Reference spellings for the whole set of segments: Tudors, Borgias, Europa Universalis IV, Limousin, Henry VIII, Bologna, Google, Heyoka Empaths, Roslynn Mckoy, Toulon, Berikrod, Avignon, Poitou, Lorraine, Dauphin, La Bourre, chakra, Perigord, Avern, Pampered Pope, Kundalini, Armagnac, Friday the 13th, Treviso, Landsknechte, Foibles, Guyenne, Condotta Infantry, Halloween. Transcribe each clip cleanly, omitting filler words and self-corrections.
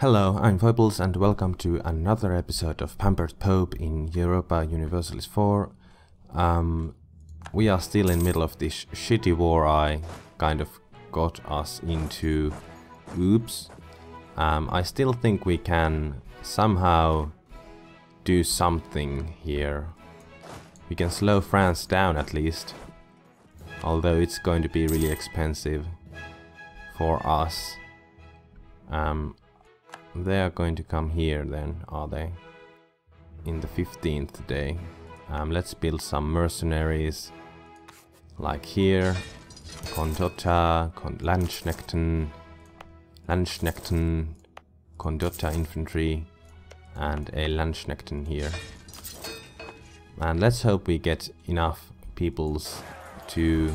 Hello, I'm Foibles and welcome to another episode of Pampered Pope in Europa Universalis IV. We are still in the middle of this shitty war I kind of got us into. Oops. I still think we can somehow do something here. We can slow France down at least. Although it's going to be really expensive for us. They are going to come here then, are they? In the 15th day. Let's build some mercenaries. Like here. Condotta, Landsknechte, Condotta Infantry, and a Landsknechte here. And let's hope we get enough peoples to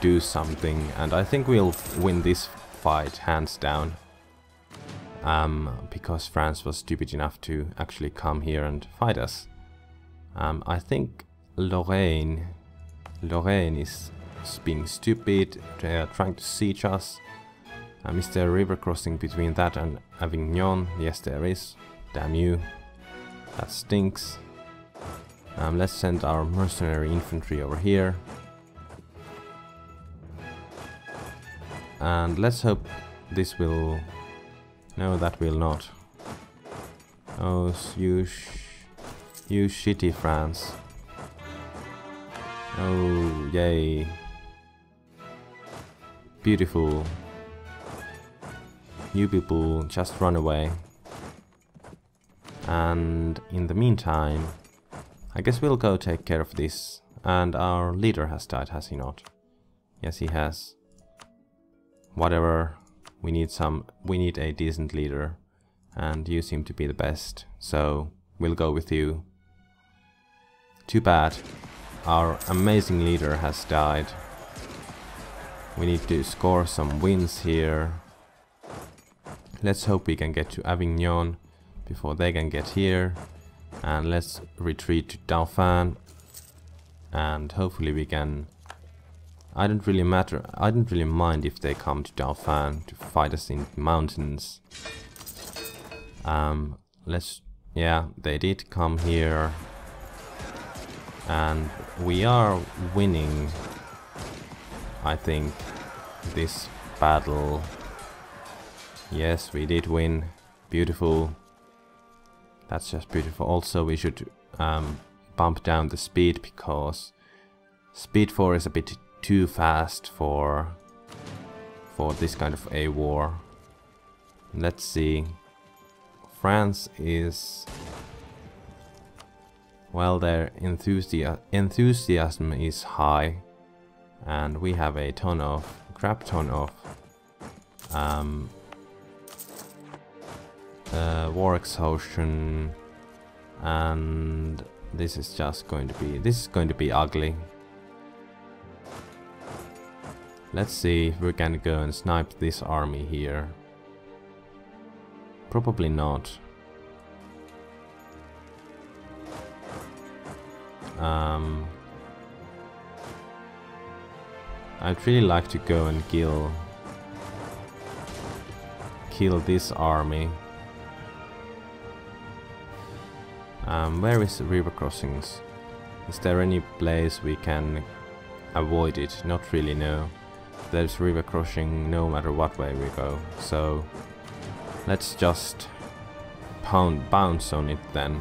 do something. And I think we'll win this fight hands down. Because France was stupid enough to actually come here and fight us. I think Lorraine is being stupid. They are trying to siege us. Is there a river crossing between that and Avignon? Yes, there is. Damn you. That stinks. Let's send our mercenary infantry over here. And let's hope this will... No, that will not. Oh, you shitty France. Oh, yay. Beautiful. You people just run away. And in the meantime, I guess we'll go take care of this. And our leader has died, has he not? Yes, he has. Whatever. We need a decent leader, and you seem to be the best, so we'll go with you. Too bad, our amazing leader has died. We need to score some wins here. Let's hope we can get to Avignon before they can get here, and let's retreat to Dauphin, and hopefully we can... I don't really mind if they come to Dauphin to fight us in the mountains. Yeah, they did come here. And we are winning, I think, this battle. Yes, we did win. Beautiful. That's just beautiful. Also, we should bump down the speed, because speed 4 is a bit too fast for this kind of a war. Let's see. France is... Well, their enthusiasm is high, and we have a ton of war exhaustion, and this is going to be ugly. Let's see if we can go and snipe this army here. Probably not. I'd really like to go and kill this army. Where is the river crossings? Is there any place we can avoid it? Not really, no. There's river crossing no matter what way we go, so let's just bounce on it then.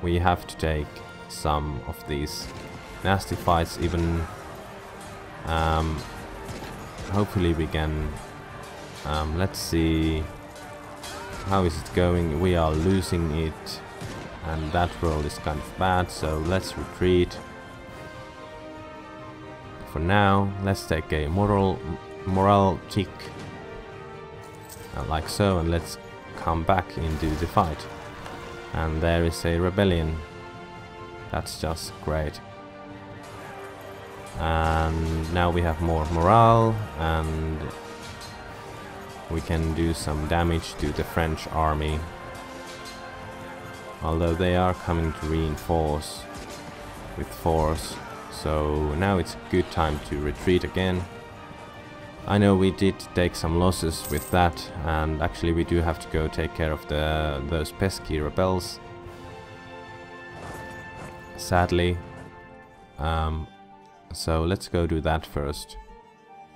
We have to take some of these nasty fights even. Hopefully we can... let's see, how is it going? We are losing it, and that roll is kind of bad, so let's retreat. For now, let's take a moral tick, like so, and let's come back into the fight. And there is a rebellion. That's just great. And now we have more morale, and we can do some damage to the French army. Although they are coming to reinforce with force. So now it's a good time to retreat again. I know we did take some losses with that, and actually we do have to go take care of those pesky rebels, sadly. So let's go do that first,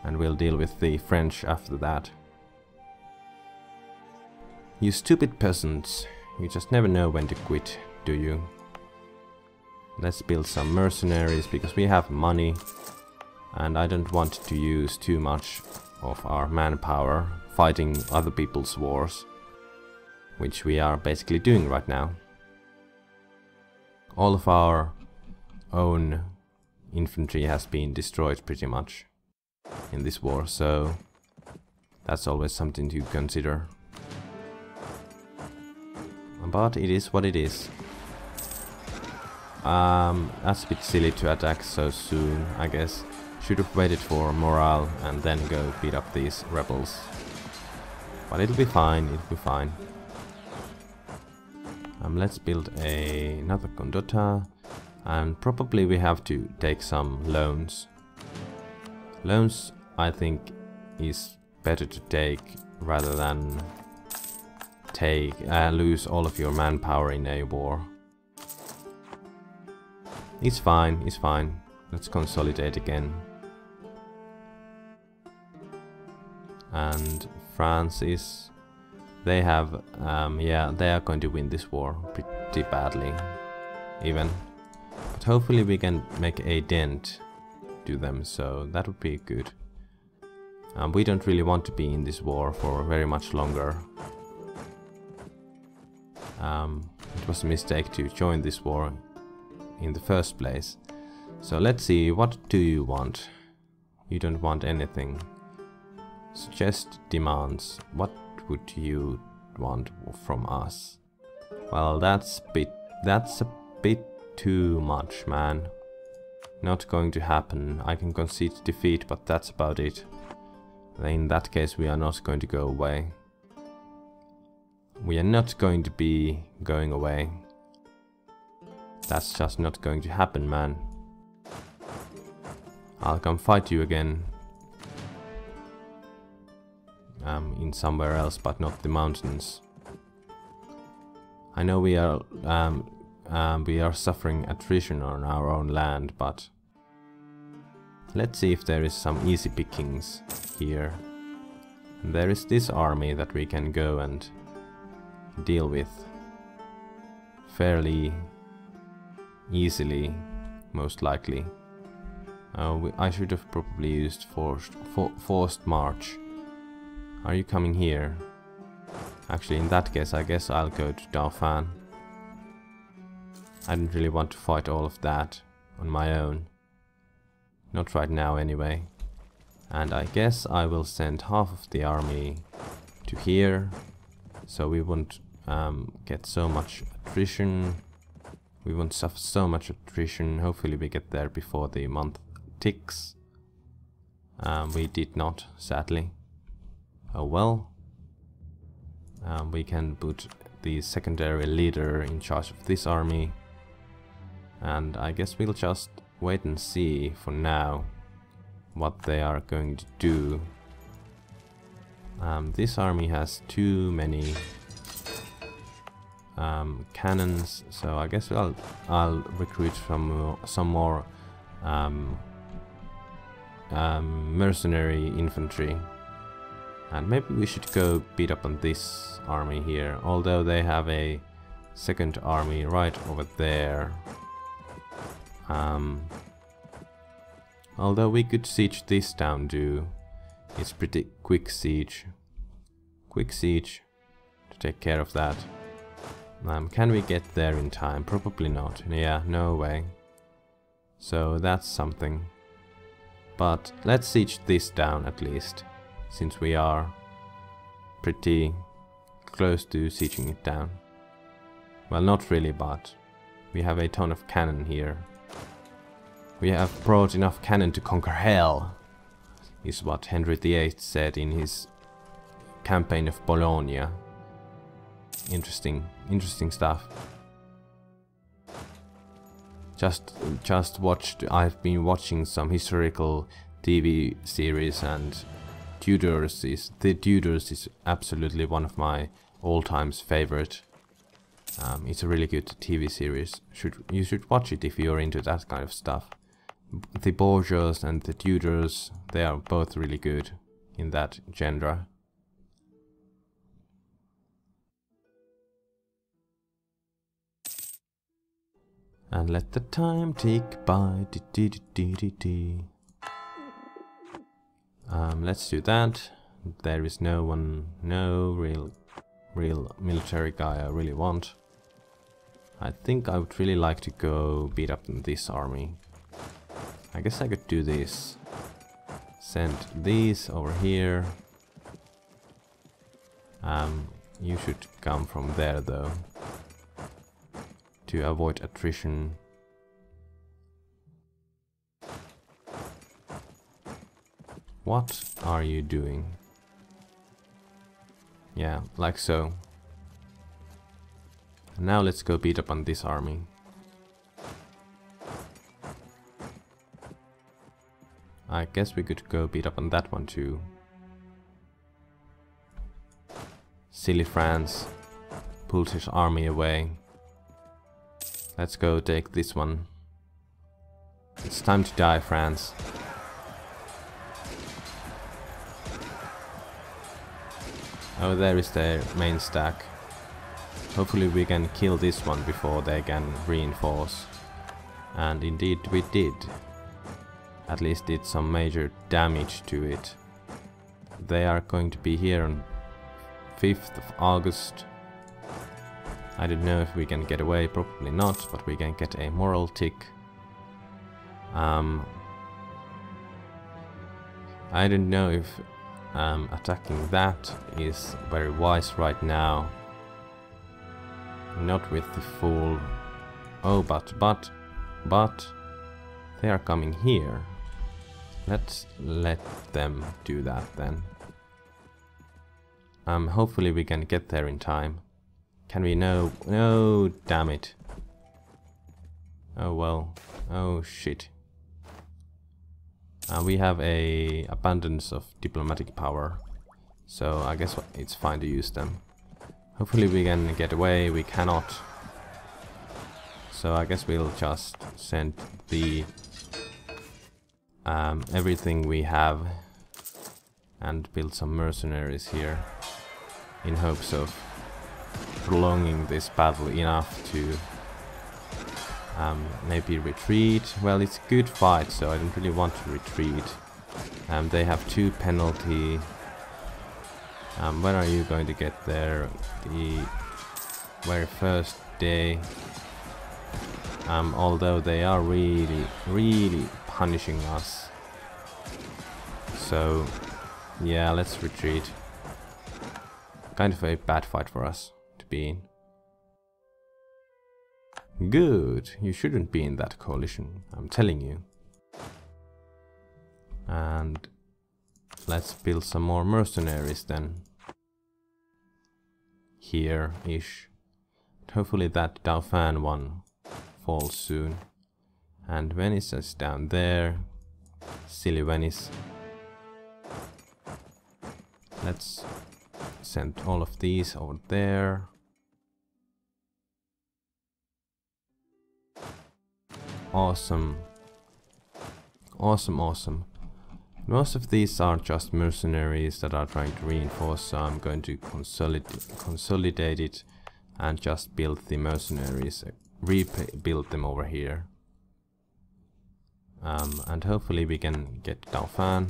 and we'll deal with the French after that. You stupid peasants, you just never know when to quit, do you? Let's build some mercenaries, because we have money, and I don't want to use too much of our manpower fighting other people's wars, which we are basically doing right now. All of our own infantry has been destroyed pretty much in this war, so that's always something to consider. But it is what it is. That's a bit silly to attack so soon, I guess. Should have waited for morale and then go beat up these rebels. But it'll be fine, it'll be fine. Let's build another Condotta, and probably we have to take some loans. Loans, I think, is better to take rather than lose all of your manpower in a war. It's fine, it's fine. Let's consolidate again. And Francis, they have, yeah, they are going to win this war pretty badly, even. But hopefully we can make a dent to them, so that would be good. We don't really want to be in this war for very much longer. It was a mistake to join this war in the first place. So let's see, what do you want? You don't want anything. Suggest demands. What would you want from us? Well, that's a bit too much, man. Not going to happen. I can concede defeat, but that's about it. In that case, we are not going to go away. We are not going to be going away. That's just not going to happen, man. I'll come fight you again. In somewhere else, but not the mountains. I know we are suffering attrition on our own land, but let's see if there is some easy pickings here. And there is this army that we can go and deal with fairly easily, most likely. I should have probably used forced march. Are you coming here? Actually, in that case, I guess I'll go to Dauphin. I didn't really want to fight all of that on my own. Not right now, anyway. And I guess I will send half of the army to here, so we won't get so much attrition. We won't suffer so much attrition. Hopefully we get there before the month ticks. We did not, sadly. Oh well. We can put the secondary leader in charge of this army. And I guess we'll just wait and see for now what they are going to do. This army has too many cannons, so I guess I'll recruit some more mercenary infantry. And maybe we should go beat up on this army here, although they have a second army right over there. Although we could siege this town too. It's pretty quick siege. Quick siege to take care of that. Can we get there in time? Probably not. Yeah, no way. So that's something. But let's siege this down at least, since we are pretty close to sieging it down. Well, not really, but we have a ton of cannon here. We have brought enough cannon to conquer hell, is what Henry VIII said in his campaign of Bologna. Interesting stuff. I've been watching some historical TV series, and The Tudors is absolutely one of my all-time favorite. It's a really good TV series. You should watch it if you're into that kind of stuff. The Borgias and the Tudors, they are both really good in that genre. And let the time tick by. Let's do that. There is no one, no real military guy I really want. I think I would really like to go beat up this army. I guess I could do this. Send these over here. You should come from there though, to avoid attrition. What are you doing? Yeah, like so. Now let's go beat up on this army. I guess we could go beat up on that one too. Silly France pulled his army away. Let's go take this one. It's time to die, France. Oh, there is their main stack. Hopefully we can kill this one before they can reinforce. And indeed we did. At least did some major damage to it. They are going to be here on 5th of August. I don't know if we can get away, probably not, but we can get a moral tick. I don't know if attacking that is very wise right now. Not with the full... Oh, but they are coming here. Let's let them do that then. Hopefully we can get there in time. Can we? No, damn it. Oh well, oh shit. We have a abundance of diplomatic power, so I guess it's fine to use them. Hopefully we can get away. We cannot. So I guess we'll just send the everything we have and build some mercenaries here in hopes of prolonging this battle enough to maybe retreat. Well, it's a good fight, so I don't really want to retreat. They have 2 penalty. When are you going to get there? The very first day. Although they are really punishing us. So yeah, let's retreat. Kind of a bad fight for us to be in. Good, you shouldn't be in that coalition, I'm telling you. And let's build some more mercenaries then. Here-ish. Hopefully that Dauphin one falls soon. And Venice is down there. Silly Venice. Let's send all of these over there. Awesome. Awesome. Most of these are just mercenaries that are trying to reinforce, so I'm going to consolidate it and just build the mercenaries, rebuild them over here. And hopefully we can get Dauphin.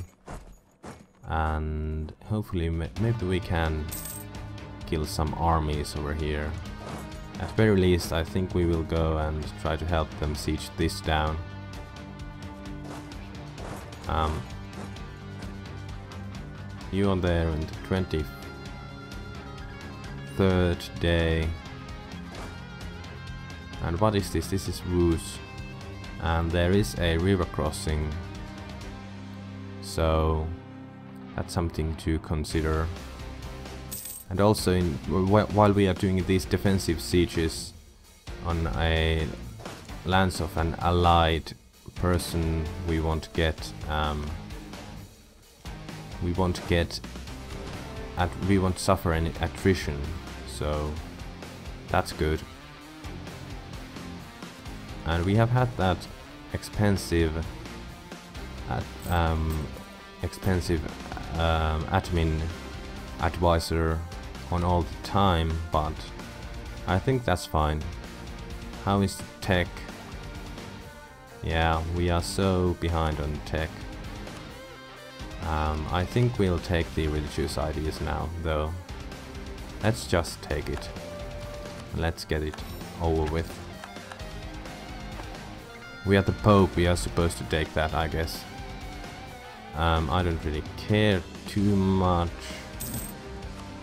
And hopefully maybe we can kill some armies over here. At very least, I think we will go and try to help them siege this down. You are there on the 23rd day. And what is this? This is Ruse. And there is a river crossing. So that's something to consider. And also, while we are doing these defensive sieges on a lands of an allied person, we want to get we won't get, we won't suffer any attrition, so that's good. And we have had that expensive admin advisor on all the time, but I think that's fine. How is tech? Yeah, we are so behind on tech. I think we'll take the religious ideas now, though. Let's just take it. Let's get it over with. We are the Pope, we are supposed to take that, I guess. I don't really care too much.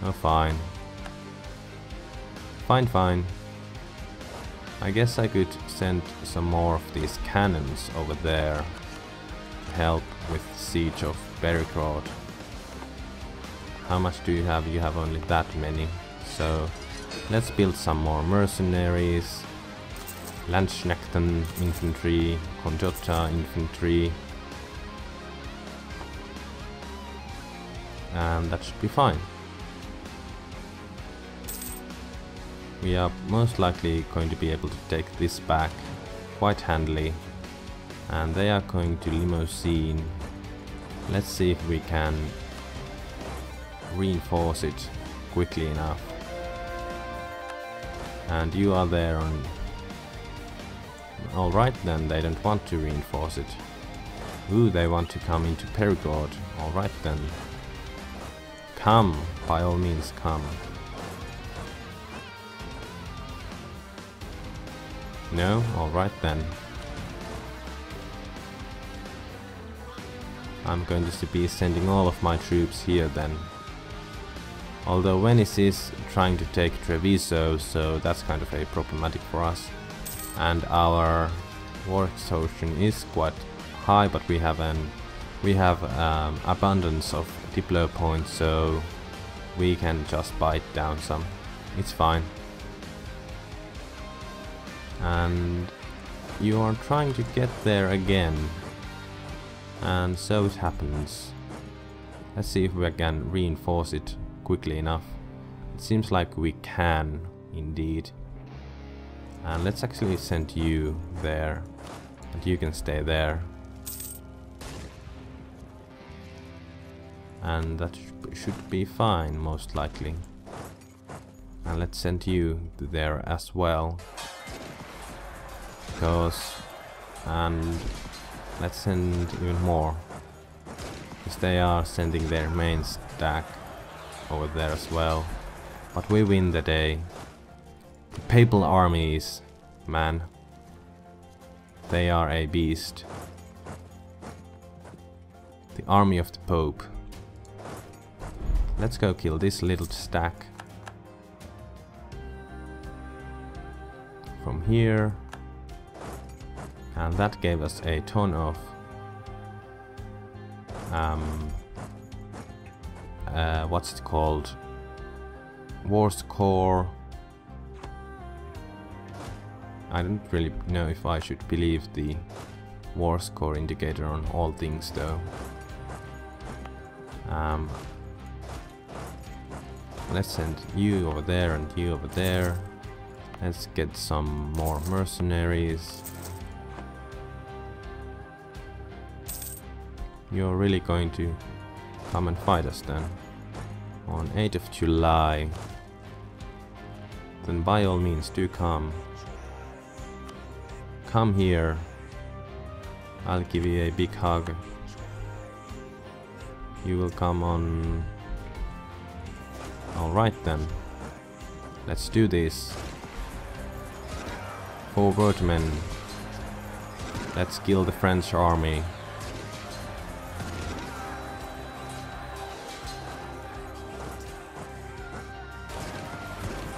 Oh, fine. Fine, fine. I guess I could send some more of these cannons over there to help with the siege of Berikrod. How much do you have? You have only that many. So let's build some more mercenaries. Landsknechte Infantry, Condotta Infantry. And that should be fine. We are most likely going to be able to take this back quite handily, and they are going to Limousin. Let's see if we can reinforce it quickly enough. And you are there on... Alright then, they don't want to reinforce it. Ooh, they want to come into Perigord. Alright then. Come, by all means come. No? Alright then. I'm going to be sending all of my troops here then. Although Venice is trying to take Treviso, so that's kind of a problematic for us. And our war exhaustion is quite high, but we have abundance of Diplo points, so we can just bite down some. It's fine. And you are trying to get there again, and so it happens. Let's see if we can reinforce it quickly enough. It seems like we can indeed. And let's actually send you there, and you can stay there, and that should be fine most likely. And let's send you there as well. And let's send even more, because they are sending their main stack over there as well. But we win the day. The papal armies, man, they are a beast. The army of the Pope. Let's go kill this little stack from here. And that gave us a ton of what's it called? War score. I don't really know if I should believe the war score indicator on all things though. Let's send you over there and you over there. Let's get some more mercenaries. You're really going to come and fight us then on 8th of July, then by all means do come here. I'll give you a big hug. You will come on. Alright then, let's do this. Forward men, let's kill the French army.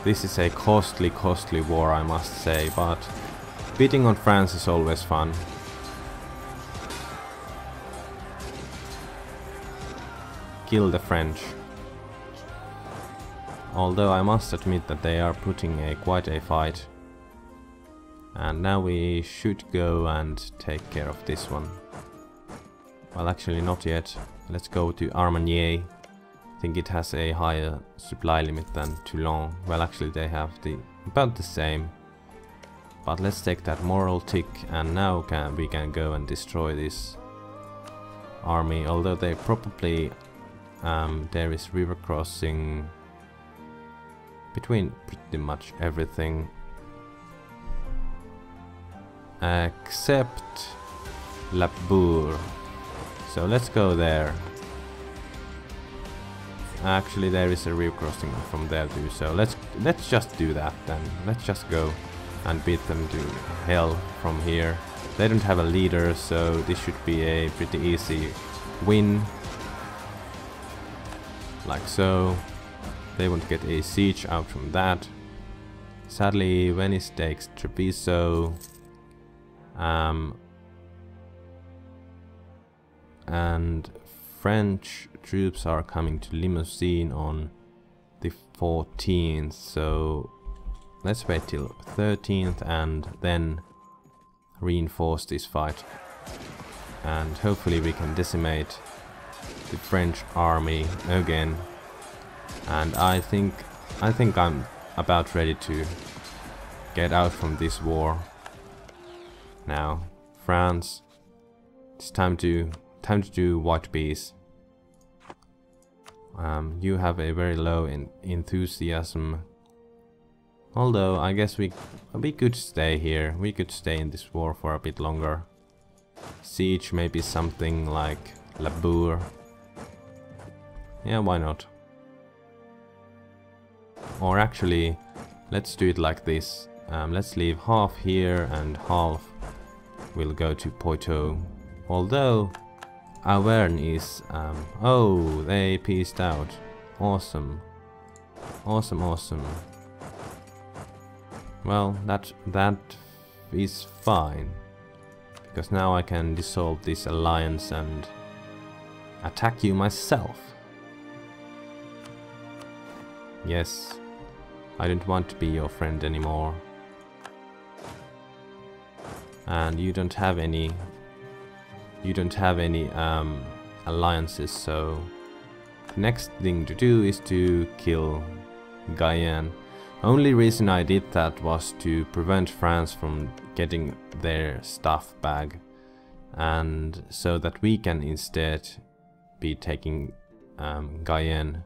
This is a costly war, I must say, but beating on France is always fun. Kill the French. Although I must admit that they are putting a quite a fight. And now we should go and take care of this one. Well, actually not yet. Let's go to Armagnac. I think it has a higher supply limit than Toulon. Well, actually they have about the same. But let's take that moral tick, and now we can go and destroy this army. Although they probably... there is river crossing between pretty much everything. Except La Bourre. So let's go there. Actually there is a river crossing from there too, so let's just do that then. Let's just go and beat them to hell from here. They don't have a leader, so this should be a pretty easy win. Like so. They won't get a siege out from that. Sadly, Venice takes Treviso. And French troops are coming to Limousin on the 14th, so let's wait till 13th and then reinforce this fight, and hopefully we can decimate the French army again. And I think I'm about ready to get out from this war. Now, France, it's time to do White Peace. You have a very low enthusiasm. Although I guess we could stay here. We could stay in this war for a bit longer. Siege maybe something like La Bourre. Yeah, why not? Or actually, let's do it like this. Let's leave half here and half will go to Poitou. Although Avern is... oh, they peaced out. Awesome. Awesome, awesome. Well, that is fine. Because now I can dissolve this alliance and attack you myself. Yes, I don't want to be your friend anymore. And you don't have any alliances, so the next thing to do is to kill Guyenne. Only reason I did that was to prevent France from getting their stuff back, and so that we can instead be taking Guyenne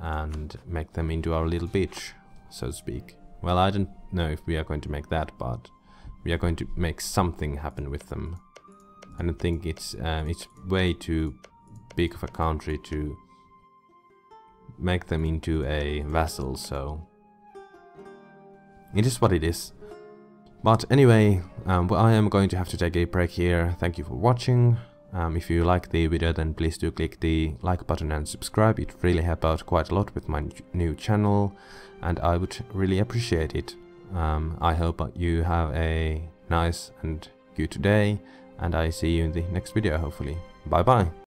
and make them into our little bitch, so to speak. Well, I don't know if we are going to make that, but we are going to make something happen with them. I don't think it's way too big of a country to make them into a vassal, so it is what it is. But anyway, I am going to have to take a break here. Thank you for watching. If you like the video, then please do click the like button and subscribe. It really helps out quite a lot with my new channel, and I would really appreciate it. I hope you have a nice and good day, and I see you in the next video hopefully. Bye bye!